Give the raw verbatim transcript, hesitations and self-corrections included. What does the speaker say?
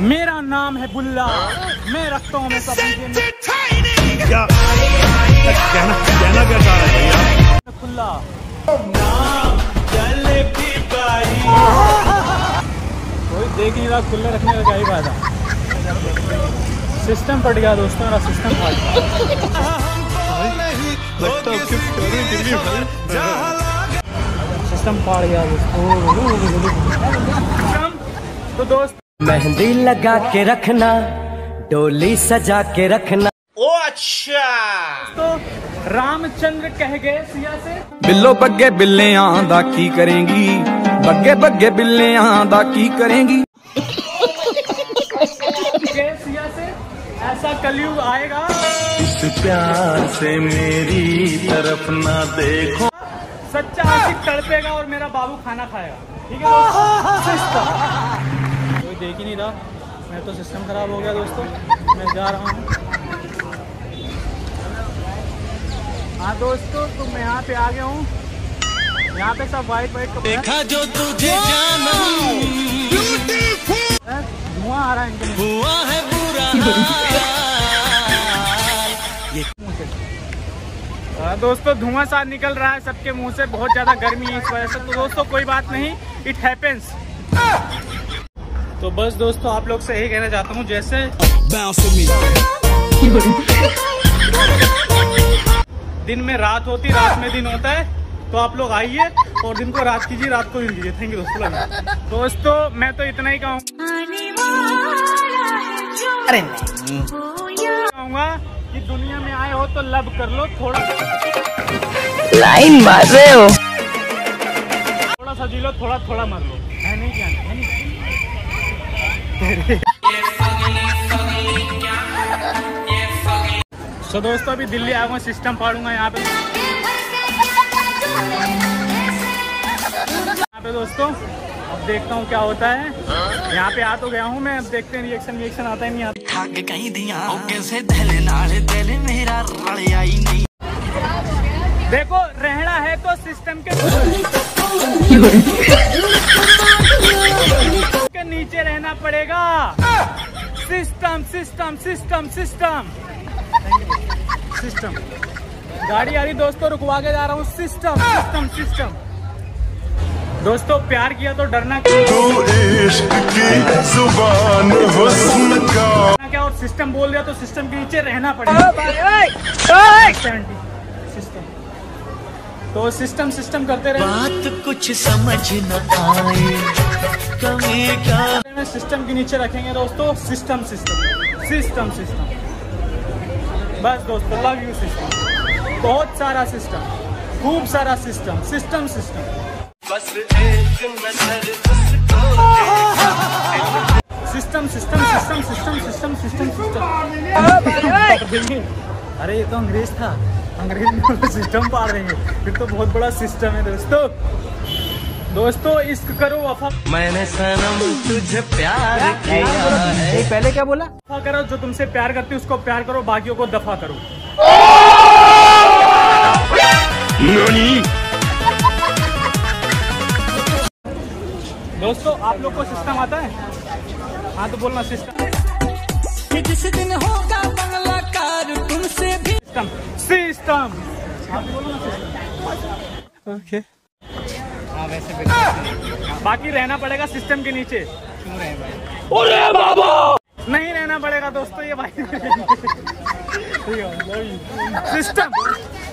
मेरा नाम है बुल्ला, मैं रखता हूँ बुल्ला। कोई देख नहीं रहा, खुला रखने का क्या ही फायदा। सिस्टम फट गया दोस्तों, मेरा सिस्टम फट गया, सिस्टम फाड़ गया दोस्तों। तो दोस्त मेहंदी लगा के रखना, डोली सजा के रखना। ओ अच्छा, तो रामचंद्र कह गए सिया से, बिल्लो बग्गे बिल्ले आंदा की करेंगी, बग्गे बग्गे बिल्ले आंदा की करेंगी। गए सिया से, ऐसा कलयुग आएगा इस प्यार से मेरी तरफ ना देखो, सच्चा आशिक तड़पेगा और मेरा बाबू खाना खाएगा। ठीक है, देख ही नहीं रहा, मैं तो सिस्टम खराब हो गया दोस्तों, मैं जा रहा हूँ। हाँ दोस्तों, तो मैं यहाँ पे आ गया हूँ, यहाँ पे सब वाइट वाइट कपड़े, देखा जो तुझे जाना धुआं आ रहा है इनके मुँह से दोस्तों, धुआं सा निकल रहा है सबके मुँह से, बहुत ज्यादा गर्मी है इस वजह से। तो दोस्तों कोई बात नहीं, इट हैपेंस। तो बस दोस्तों, आप लोग से यही कहना चाहता हूँ, जैसे दिन में रात होती, रात में दिन होता है, तो आप लोग आइए और दिन को रात कीजिए, रात को दिन कीजिए। थैंक यू दोस्तों। दोस्तों मैं तो इतना ही कहूँगा कि दुनिया में आए हो तो लव कर लो, थोड़ा लाइन मार रहे हो, थोड़ा सा जी लो, थोड़ा थोड़ा मार लो, है नहीं क्या, है नहीं। सो so, दोस्तों अभी दिल्ली आऊंगा, सिस्टम फाड़ूंगा यहाँ पे यहाँ पे दोस्तों, अब देखता हूँ क्या होता है। यहाँ पे आ तो गया हूँ मैं, अब देखते हैं रिएक्शन रिएक्शन आता है नहीं आता। देखो रहना है तो सिस्टम के नीचे रहना पड़ेगा। System system system system system. गाड़ी आ रही दोस्तों, रुकवा के जा रहा हूँ। System system system. दोस्तों प्यार किया तो डरना क्या, और सिस्टम बोल दिया तो सिस्टम के नीचे रहना पड़ेगा। तो सिस्टम सिस्टम करते रहे, बात कुछ समझ न आए, कमी क्या, सिस्टम के नीचे रखेंगे दोस्तों। System system system system. बस दोस्तों, लव यू सिस्टम, बहुत सारा सिस्टम, खूब सारा सिस्टम सिस्टम सिस्टम। बस एक नजर उसको देखो, system system system system system system system. अरे ये तो अंग्रेज था, अंग्रेज सिस्टम पार देंगे, फिर तो बहुत बड़ा सिस्टम है दोस्तों। दोस्तों इश्क करो वफा, मैंने सनम तुझे प्यार किया है। पहले क्या बोला, वफा करो, जो तुमसे प्यार करती है उसको प्यार करो, बाकियों को दफा करो। दोस्तों आप लोग को सिस्टम आता है? हाँ तो बोलना सिस्टम। जिस दिन होगा बंगलाकार तुमसे भी, सिस्टम सिस्टम। ओके, हाँ वैसे भी बाकी रहना पड़ेगा सिस्टम के नीचे। क्यों रहे भाई? अरे बाबा नहीं रहना पड़ेगा दोस्तों, ये भाई सिस्टम।